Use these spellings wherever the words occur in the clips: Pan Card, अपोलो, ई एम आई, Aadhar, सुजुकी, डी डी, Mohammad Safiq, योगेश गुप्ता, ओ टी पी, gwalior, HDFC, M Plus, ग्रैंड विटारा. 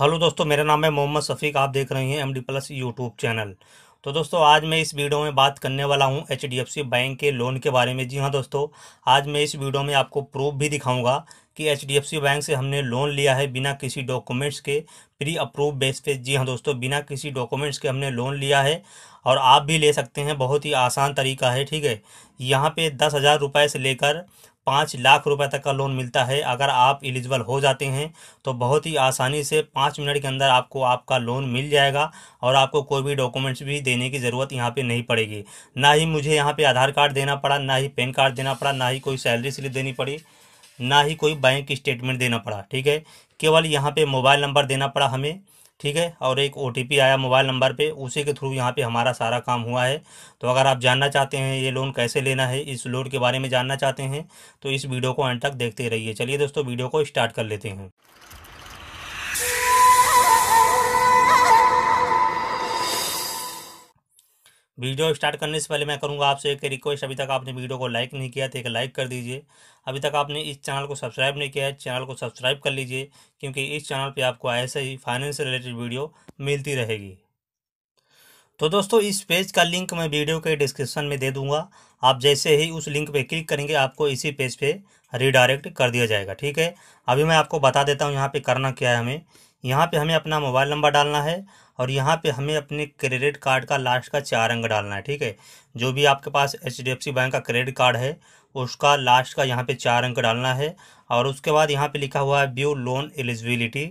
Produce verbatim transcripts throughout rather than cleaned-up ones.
Hello दोस्तों, मेरा नाम है मोहम्मद सफ़ीक। आप देख रहे हैं एम प्लस यूट्यूब चैनल। तो दोस्तों आज मैं इस वीडियो में बात करने वाला हूं H D F C bank के लोन के बारे में। जी हां दोस्तों, आज मैं इस वीडियो में आपको प्रूफ भी दिखाऊंगा कि H D F C bank से हमने लोन लिया है बिना किसी डॉक्यूमेंट्स के, प्री अप्रूव बेस पे। जी हां दोस्तों, बिना किसी डॉक्यूमेंट्स के हमने लोन लिया है और आप भी ले सकते हैं। बहुत ही आसान तरीका है, ठीक है। यहाँ पर दस हज़ार रुपये से लेकर पाँच लाख रुपए तक का लोन मिलता है। अगर आप एलिजिबल हो जाते हैं तो बहुत ही आसानी से पाँच मिनट के अंदर आपको आपका लोन मिल जाएगा और आपको कोई भी डॉक्यूमेंट्स भी देने की ज़रूरत यहाँ पे नहीं पड़ेगी। ना ही मुझे यहाँ पे आधार कार्ड देना पड़ा, ना ही पैन कार्ड देना पड़ा, ना ही कोई सैलरी स्लिप देनी पड़ी, ना ही कोई बैंक स्टेटमेंट देना पड़ा, ठीक है। केवल यहाँ पर मोबाइल नंबर देना पड़ा हमें, ठीक है, और एक ओ टी पी आया मोबाइल नंबर पे, उसी के थ्रू यहाँ पे हमारा सारा काम हुआ है। तो अगर आप जानना चाहते हैं ये लोन कैसे लेना है, इस लोन के बारे में जानना चाहते हैं तो इस वीडियो को अंत तक देखते रहिए। चलिए दोस्तों वीडियो को स्टार्ट कर लेते हैं। वीडियो स्टार्ट करने से पहले मैं करूंगा आपसे एक रिक्वेस्ट। अभी तक आपने वीडियो को लाइक नहीं किया तो एक लाइक कर दीजिए। अभी तक आपने इस चैनल को सब्सक्राइब नहीं किया है, चैनल को सब्सक्राइब कर लीजिए, क्योंकि इस चैनल पे आपको ऐसे ही फाइनेंस से रिलेटेड वीडियो मिलती रहेगी। तो दोस्तों इस पेज का लिंक मैं वीडियो के डिस्क्रिप्शन में दे दूँगा। आप जैसे ही उस लिंक पर क्लिक करेंगे आपको इसी पेज पर रिडायरेक्ट कर दिया जाएगा, ठीक है। अभी मैं आपको बता देता हूँ यहाँ पर करना क्या है। हमें यहाँ पे हमें अपना मोबाइल नंबर डालना है और यहाँ पे हमें अपने क्रेडिट कार्ड का लास्ट का चार अंक डालना है, ठीक है। जो भी आपके पास H D F C bank का क्रेडिट कार्ड है उसका लास्ट का यहाँ पे चार अंक डालना है। और उसके बाद यहाँ पे लिखा हुआ है व्यू लोन एलिजिबिलिटी,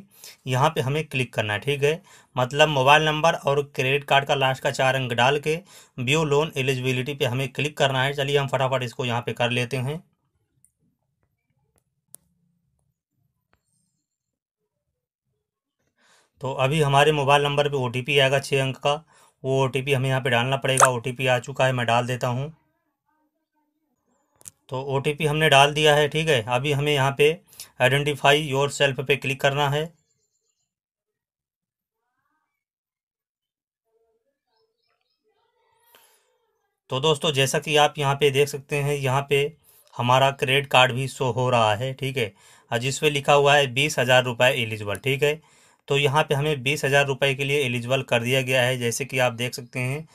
यहाँ पे हमें क्लिक करना है, ठीक है। मतलब मोबाइल नंबर और क्रेडिट कार्ड का लास्ट का चार अंक डाल के व्यू लोन एलिजिबिलिटी पे हमें क्लिक करना है। चलिए हम फटाफट इसको यहाँ पर कर लेते हैं। तो अभी हमारे मोबाइल नंबर पे ओ टी पी आएगा छः अंक का, वो ओ टी पी हमें यहाँ पे डालना पड़ेगा। ओ टी पी आ चुका है, मैं डाल देता हूँ। तो ओ टी पी हमने डाल दिया है, ठीक है। अभी हमें यहाँ पे आइडेंटिफाई योर सेल्फ पे क्लिक करना है। तो दोस्तों जैसा कि आप यहाँ पे देख सकते हैं यहाँ पे हमारा क्रेडिट कार्ड भी शो हो रहा है, ठीक है, और जिस पे लिखा हुआ है बीस हज़ार रुपये एलिजिबल, ठीक है। तो यहाँ पे हमें बीस हज़ार रुपये के लिए एलिजिबल कर दिया गया है, जैसे कि आप देख सकते हैं।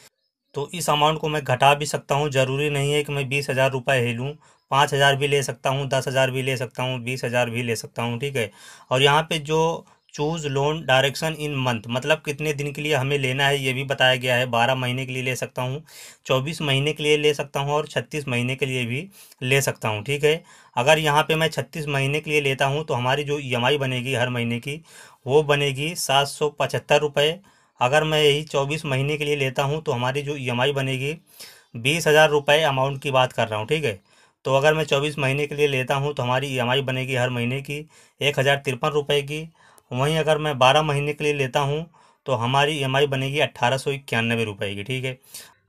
तो इस अमाउंट को मैं घटा भी सकता हूँ, ज़रूरी नहीं है कि मैं बीस हज़ार रुपये ही लूँ। पाँच हज़ार भी ले सकता हूँ, दस हज़ार भी ले सकता हूँ, बीस हज़ार भी ले सकता हूँ, ठीक है। और यहाँ पे जो choose loan direction in month, मतलब कितने दिन के लिए हमें लेना है ये भी बताया गया है। बारह महीने के लिए ले सकता हूँ, चौबीस महीने के लिए ले सकता हूँ और छत्तीस महीने के लिए भी ले सकता हूँ, ठीक है। अगर यहाँ पे मैं छत्तीस महीने के लिए लेता हूँ तो हमारी जो ई एम आई बनेगी हर महीने की, वो बनेगी सात सौ पचहत्तर रुपये। अगर मैं यही चौबीस महीने के लिए लेता हूँ तो हमारी जो ई एम आई बनेगी, बीस हज़ार रुपये अमाउंट की बात कर रहा हूँ, ठीक है। तो अगर मैं चौबीस महीने के लिए लेता हूँ तो हमारी ई एम आई बनेगी हर महीने की एक हज़ार तिरपन रुपये की। वहीं अगर मैं बारह महीने के लिए लेता हूं तो हमारी ई एम आई बनेगी अट्ठारह सौ इक्यानवे रुपये की, ठीक है।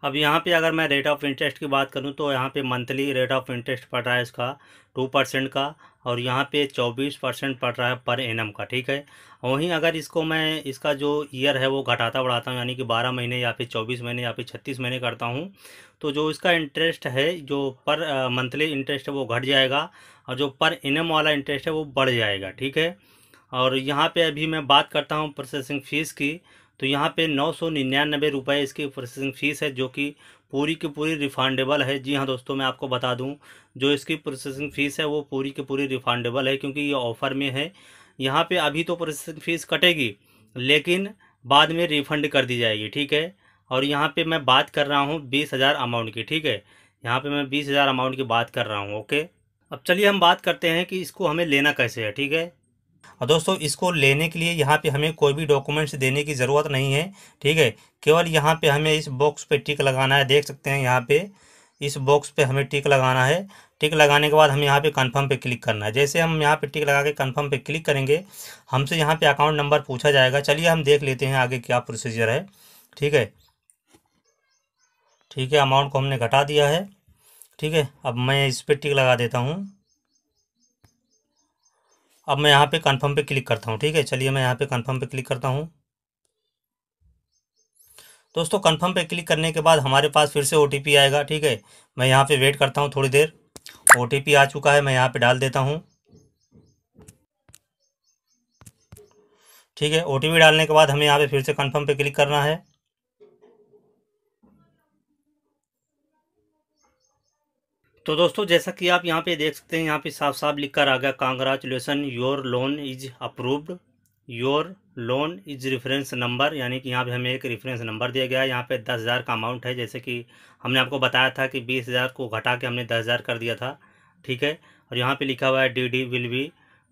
अब यहां पे अगर मैं रेट ऑफ़ इंटरेस्ट की बात करूं तो यहां पे मंथली रेट ऑफ़ इंटरेस्ट पड़ रहा है इसका टू परसेंट का, और यहाँ पे चौबीस परसेंट पड़ रहा है पर एनम का, ठीक है। वहीं अगर इसको मैं इसका जो ईयर है वो घटाता बढ़ाता हूँ, यानी कि बारह महीने या फिर चौबीस महीने या फिर छत्तीस महीने करता हूँ, तो जो इसका इंटरेस्ट है, जो पर मंथली इंटरेस्ट है वो घट जाएगा और जो पर एनम वाला इंटरेस्ट है वो बढ़ जाएगा, ठीक है। और यहाँ पे अभी मैं बात करता हूँ प्रोसेसिंग फ़ीस की, तो यहाँ पे नौ सौ निन्यानबे रुपये इसकी प्रोसेसिंग फ़ीस है, जो कि पूरी की पूरी रिफंडेबल है। जी हाँ दोस्तों, मैं आपको बता दूँ जो इसकी प्रोसेसिंग फ़ीस है वो पूरी की पूरी रिफंडेबल है, क्योंकि ये ऑफ़र में है। यहाँ पे अभी तो प्रोसेसिंग फ़ीस कटेगी लेकिन बाद में रिफ़ंड कर दी जाएगी, ठीक है। और यहाँ पर मैं बात कर रहा हूँ बीस हज़ार अमाउंट की, ठीक है। यहाँ पर मैं बीस हज़ार अमाउंट की बात कर रहा हूँ, ओके। अब चलिए हम बात करते हैं कि इसको हमें लेना कैसे है, ठीक है। और दोस्तों इसको लेने के लिए यहाँ पे हमें कोई भी डॉक्यूमेंट्स देने की ज़रूरत नहीं है, ठीक है। केवल यहाँ पे हमें इस बॉक्स पे टिक लगाना है, देख सकते हैं यहाँ पे इस बॉक्स पे हमें टिक लगाना है। टिक लगाने के बाद हमें यहाँ पे कंफर्म पे क्लिक करना है। जैसे हम यहाँ पे टिक लगा के कंफर्म पे क्लिक करेंगे हमसे यहाँ पे अकाउंट नंबर पूछा जाएगा। चलिए हम देख लेते हैं आगे क्या प्रोसीजर है, ठीक है। ठीक है, अमाउंट को हमने घटा दिया है, ठीक है। अब मैं इस पर टिक लगा देता हूँ। अब मैं यहाँ पे कंफर्म पे क्लिक करता हूँ, ठीक है। चलिए मैं यहाँ पे कंफर्म पे क्लिक करता हूँ। दोस्तों कंफर्म पे क्लिक करने के बाद हमारे पास फिर से ओ टी पी आएगा, ठीक है। मैं यहाँ पे वेट करता हूँ थोड़ी देर। ओ टी पी आ चुका है, मैं यहाँ पे डाल देता हूँ, ठीक है। ओटीपी डालने के बाद हमें यहाँ पे फिर से कंफर्म पे क्लिक करना है। तो दोस्तों जैसा कि आप यहाँ पे देख सकते हैं, यहाँ पे साफ साफ लिख कर आ गया congratulation your loan is approved, your loan is reference number, यानी कि यहाँ पे हमें एक रेफरेंस नंबर दिया गया है। यहाँ पे दस हज़ार का अमाउंट है, जैसे कि हमने आपको बताया था कि बीस हज़ार को घटा के हमने दस हज़ार कर दिया था, ठीक है। और यहाँ पे लिखा हुआ है डी डी will be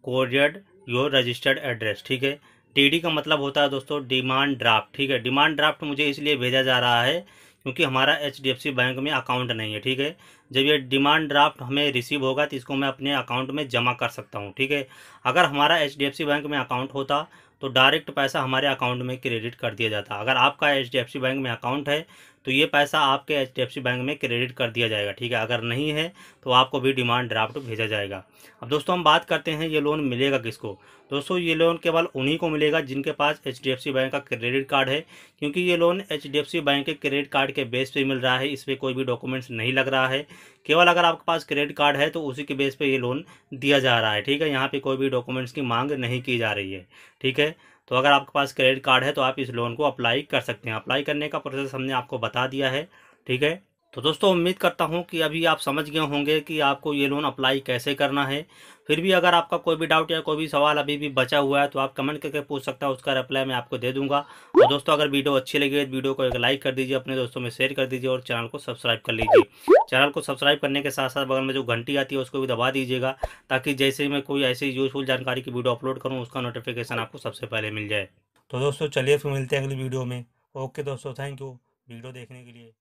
couriered your registered address, ठीक है। डी डी का मतलब होता है दोस्तों डिमांड ड्राफ्ट, ठीक है। डिमांड ड्राफ्ट मुझे इसलिए भेजा जा रहा है क्योंकि हमारा H D F C bank में अकाउंट नहीं है, ठीक है। जब ये डिमांड ड्राफ्ट हमें रिसीव होगा तो इसको मैं अपने अकाउंट में जमा कर सकता हूँ, ठीक है। अगर हमारा H D F C bank में अकाउंट होता तो डायरेक्ट पैसा हमारे अकाउंट में क्रेडिट कर दिया जाता। अगर आपका H D F C bank में अकाउंट है तो ये पैसा आपके H D F C bank में क्रेडिट कर दिया जाएगा, ठीक है। अगर नहीं है तो आपको भी डिमांड ड्राफ्ट भेजा जाएगा। अब दोस्तों हम बात करते हैं ये लोन मिलेगा किसको। दोस्तों ये लोन केवल उन्हीं को मिलेगा जिनके पास H D F C bank का क्रेडिट कार्ड है, क्योंकि ये loan H D F C bank के क्रेडिट कार्ड के बेस पर मिल रहा है। इस पर कोई भी डॉक्यूमेंट्स नहीं लग रहा है, केवल अगर आपके पास क्रेडिट कार्ड है तो उसी के बेस पे ये लोन दिया जा रहा है, ठीक है। यहाँ पे कोई भी डॉक्यूमेंट्स की मांग नहीं की जा रही है, ठीक है। तो अगर आपके पास क्रेडिट कार्ड है तो आप इस लोन को अप्लाई कर सकते हैं। अप्लाई करने का प्रोसेस हमने आपको बता दिया है, ठीक है। तो दोस्तों उम्मीद करता हूं कि अभी आप समझ गए होंगे कि आपको ये लोन अप्लाई कैसे करना है। फिर भी अगर आपका कोई भी डाउट या कोई भी सवाल अभी भी बचा हुआ है तो आप कमेंट करके पूछ सकता है, उसका रिप्लाई मैं आपको दे दूंगा। और दोस्तों अगर वीडियो अच्छी लगी है तो वीडियो को एक लाइक कर दीजिए, अपने दोस्तों में शेयर कर दीजिए और चैनल को सब्सक्राइब कर लीजिए। चैनल को सब्सक्राइब करने के साथ साथ बगल में जो घंटी आती है उसको भी दबा दीजिएगा, ताकि जैसे मैं कोई ऐसी यूजफुल जानकारी की वीडियो अपलोड करूँ उसका नोटिफिकेशन आपको सबसे पहले मिल जाए। तो दोस्तों चलिए फिर मिलते हैं अगली वीडियो में। ओके दोस्तों, थैंक यू वीडियो देखने के लिए।